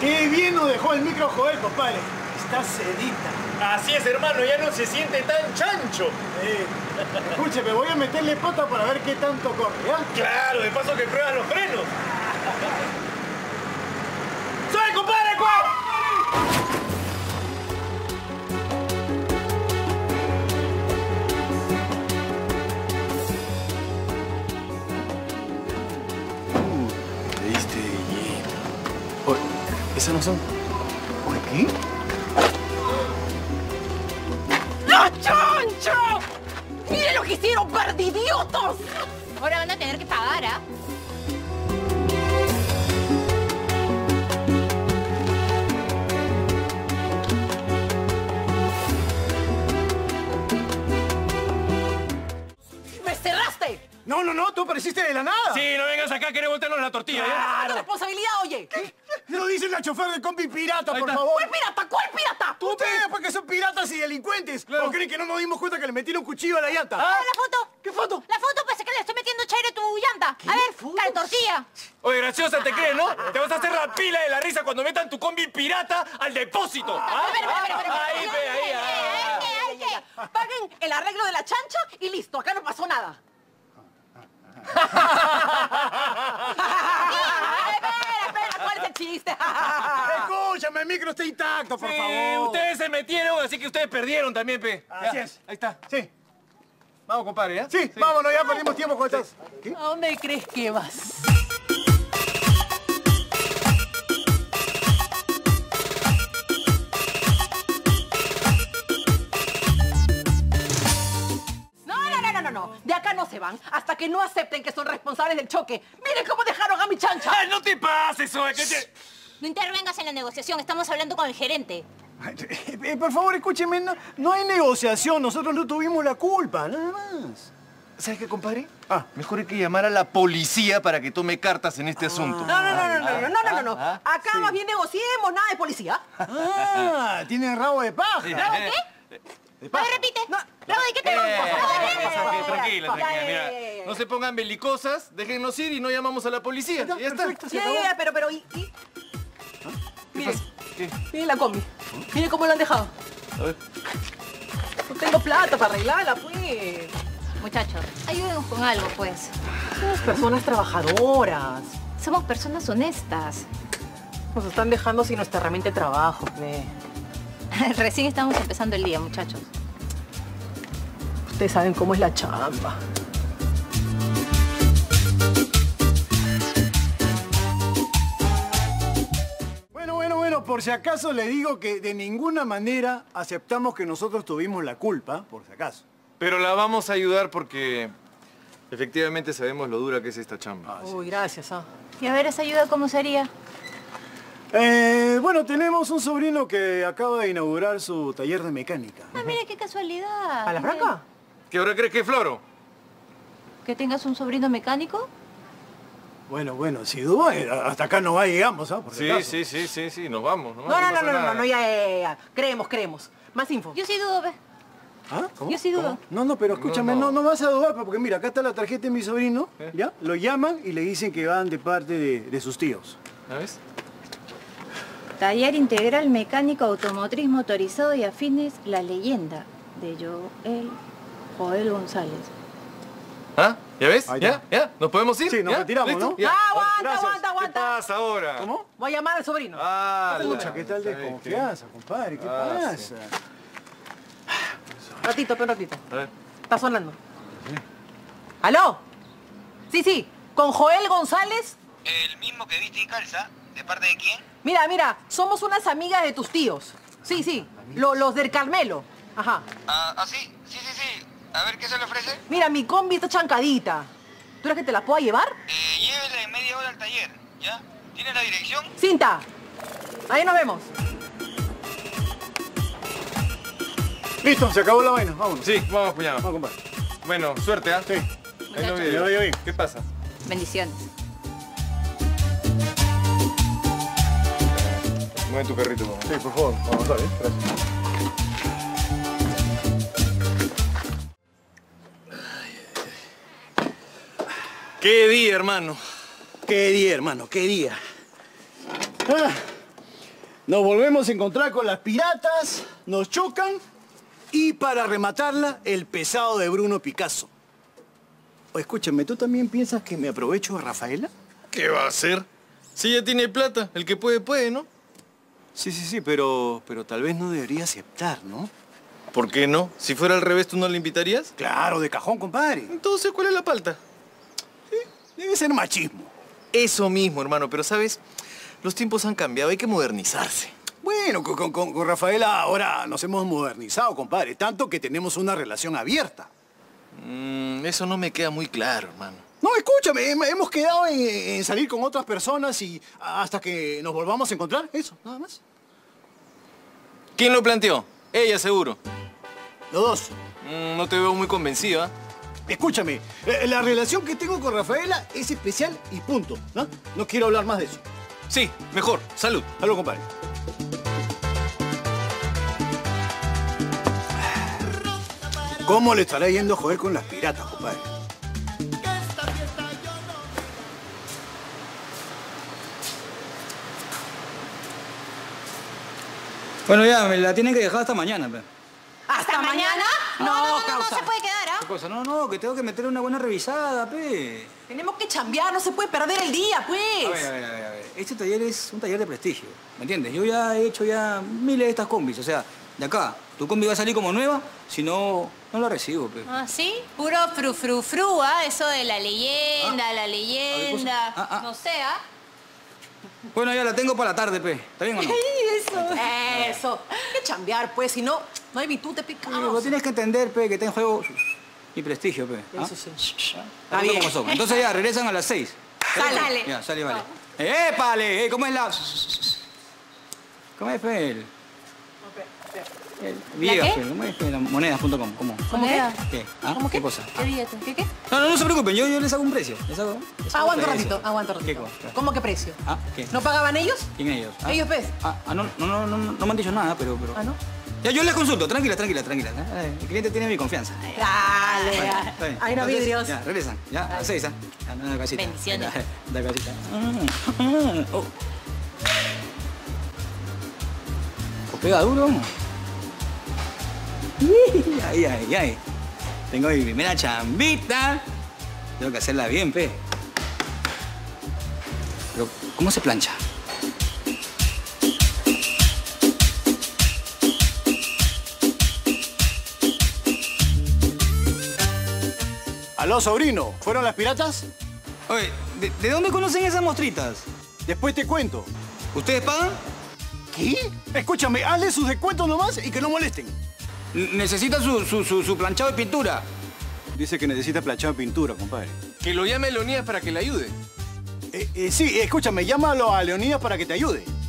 Qué bien nos dejó el micro Joel, compadre. Está sedita. Así es, hermano, ya no se siente tan chancho. Escúcheme, voy a meterle pata para ver qué tanto corre, ¿ya? Claro, de paso que pruebas los frenos. ¡Soy, compadre, cuál! ¿Esas no son? ¿Por qué? ¡Los chanchos! ¡Miren lo que hicieron, par de idiotos! Ahora van a tener que pagar, ¿ah? ¡Me cerraste! No, tú apareciste de la nada. Sí, no vengas acá, querés voltearnos la tortilla, ¿ya? ¡Claro! ¡Responsabilidad, oye! ¿Qué? No dicen la chofer de combi pirata, por favor. ¿Cuál pirata? ¿Cuál pirata? Ustedes, porque son piratas y delincuentes. Claro. ¿O creen que no nos dimos cuenta que le metieron un cuchillo a la llanta? Ah, la foto. ¿Qué foto? La foto, pues, que le estoy metiendo chairo a tu llanta. A ver, cara tortilla. Oye, graciosa, ¿te crees, no? Te vas a hacer la pila de la risa cuando metan tu combi pirata al depósito. Ahí. Paguen el arreglo de la chancha y listo. Acá no pasó nada. Chiste. Escúchame, el micro está intacto, por favor. Ustedes se metieron, así que ustedes perdieron también, pe. Así es. Ahí está. Sí. Vamos, compadre, ¿ya? Sí, vámonos, ya perdimos tiempo con estas. ¿Qué? ¿A dónde crees que vas? No. De acá no se van hasta que no acepten que son responsables del choque. ¡Miren cómo dejaron a mi chancha! ¡Ay, no te pases, Zoe! No intervengas en la negociación. Estamos hablando con el gerente. Por favor, escúcheme. No hay negociación. Nosotros no tuvimos la culpa. Nada más. ¿Sabes qué, compadre? Mejor hay que llamar a la policía para que tome cartas en este asunto. No. Acá más bien negociemos. Nada de policía. Tiene rabo de paja. ¿Rabo qué? A ver, repite. ¿Rabo de qué te pasa? Tranquila, mira. No se pongan belicosas, déjennos ir y no llamamos a la policía. Ya está. Ya, pero, ¿y? Miren la combi. Miren cómo la han dejado. A ver. No tengo plata para arreglarla, pues. Muchachos, ayúdenos con algo, pues. Somos personas trabajadoras. Somos personas honestas. Nos están dejando sin nuestra herramienta de trabajo, pues. Recién estamos empezando el día, muchachos. Ustedes saben cómo es la chamba. Bueno, por si acaso le digo que de ninguna manera aceptamos que nosotros tuvimos la culpa, por si acaso. Pero la vamos a ayudar porque efectivamente sabemos lo dura que es esta chamba. Uy, gracias, Y a ver, esa ayuda, ¿cómo sería? Bueno, tenemos un sobrino que acaba de inaugurar su taller de mecánica. Ah, mira qué casualidad. ¿A la franca? ¿Qué ahora crees que es floro? ¿Que tengas un sobrino mecánico? Bueno, si duda, hasta acá no va llegamos, ¿ah? Sí, nos vamos. No, ya. Creemos. Más info. Yo sí dudo, ve. ¿Ah? ¿Cómo? Yo sí dudo. No, pero escúchame, no vas a dudar, porque mira, acá está la tarjeta de mi sobrino, ¿ya? Lo llaman y le dicen que van de parte de sus tíos. ¿Sabes? Taller Integral Mecánico Automotriz Motorizado y Afines, La Leyenda, de Joel González. ¿Ya ves? ¿Ya? ¿Nos podemos ir? Sí, nos retiramos, ¿no? ¡Aguanta! ¿Qué pasa ahora? ¿Cómo? Voy a llamar al sobrino. Pucha, ¿qué tal desconfianza, compadre? ¿Qué pasa? Sí. Un ratito. A ver. Está sonando. Sí. ¿Aló? Sí. ¿Con Joel González? El mismo que viste y calza. ¿De parte de quién? Mira, somos unas amigas de tus tíos. Sí, los del Carmelo. Ajá. Sí. A ver, ¿qué se le ofrece? Mira, mi combi está chancadita. ¿Tú crees que te la pueda llevar? Llévela en media hora al taller, ¿ya? ¿Tienes la dirección? Cinta. Ahí nos vemos. Listo, se acabó la vaina. Vámonos. Sí, vamos, cuñado. Vamos, compadre. Bueno, suerte, ¿ah? Sí. Ahí lo vi. ¿Qué pasa? Bendiciones. Mueve tu carrito, mamá. Sí, por favor. Vamos, dale. Gracias. Qué día, hermano. Qué día. Nos volvemos a encontrar con las piratas, nos chocan y para rematarla, el pesado de Bruno Picasso. O escúchame, ¿tú también piensas que me aprovecho de Rafaela? ¿Qué va a hacer? Si ella tiene plata, el que puede, puede, ¿no? Sí, pero tal vez no debería aceptar, ¿no? ¿Por qué no? Si fuera al revés, ¿tú no la invitarías? Claro, de cajón, compadre. Entonces, ¿cuál es la palta? Sí, debe ser machismo. Eso mismo, hermano, pero ¿sabes? Los tiempos han cambiado, hay que modernizarse. Bueno, con Rafaela ahora nos hemos modernizado, compadre. Tanto que tenemos una relación abierta. Eso no me queda muy claro, hermano. No, escúchame, hemos quedado en salir con otras personas y hasta que nos volvamos a encontrar, eso, nada más. ¿Quién lo planteó? Ella, seguro. Los dos. No te veo muy convencido, ¿eh? Escúchame, la relación que tengo con Rafaela es especial y punto, ¿no? No quiero hablar más de eso. Sí, mejor. Salud. Salud, compadre. ¿Cómo le estará yendo a Joel con las piratas, compadre? Bueno, ya, me la tienen que dejar hasta mañana, pe. ¿Hasta mañana? No, causa. No se puede quedar, ¿ah? ¿Qué cosa? No, que tengo que meterle una buena revisada, pe. Tenemos que chambear, no se puede perder el día, pues. A ver. Este taller es un taller de prestigio, ¿me entiendes? Yo ya he hecho miles de estas combis, o sea, de acá. Tu combi va a salir como nueva, si no, no la recibo, Pepe. ¿Ah, sí? Puro frufrufru, ¿ah? Eso de la leyenda, no sé, ¿ah? Bueno, ya la tengo para la tarde, Pepe. ¿Está bien o no? Eso. Hay que chambear, pues, si no, no hay virtud de picar. Lo tienes que entender, Pepe, que está en juego mi prestigio, Pepe. ¿Ah? Eso sí. Está bien. Como son. Entonces ya, regresan a las 6. Sale. Ya, sale, vale. ¡Épale! ¿Cómo es la...? ¿Cómo es, Pepe? La moneda.com. ¿Cómo? ¿Qué? ¿Ah? ¿Cómo qué? ¿Qué cosa? ¿Qué billete? ¿Qué? No se preocupen, yo les hago un precio. Aguanta un ratito. ¿Qué cosa? ¿Cómo que precio? ¿Ah? ¿Qué? ¿No pagaban ellos? ¿Quién ellos? ¿Ah? ¿Ellos, pues? No me han dicho nada, pero... ¿Ah, no? Ya, yo les consulto. Tranquila. El cliente tiene mi confianza. Dale. Vale, ahí no vidrios. Ya, regresan. Ya, a las 6, ¿ah? Dale casita. Bendiciones. Dale casita. Pega duro, vamos. Ay. Tengo mi primera chambita. Tengo que hacerla bien, pe. Pero, ¿cómo se plancha? Aló, sobrino. ¿Fueron las piratas? Oye, ¿de dónde conocen esas mostritas? Después te cuento. ¿Ustedes pagan? ¿Qué? Escúchame, hazle sus descuentos nomás y que no molesten. Necesita su planchado de pintura. Dice que necesita planchado de pintura, compadre. Que lo llame Leonidas para que le ayude. Sí, escúchame, llámalo a Leonidas para que te ayude.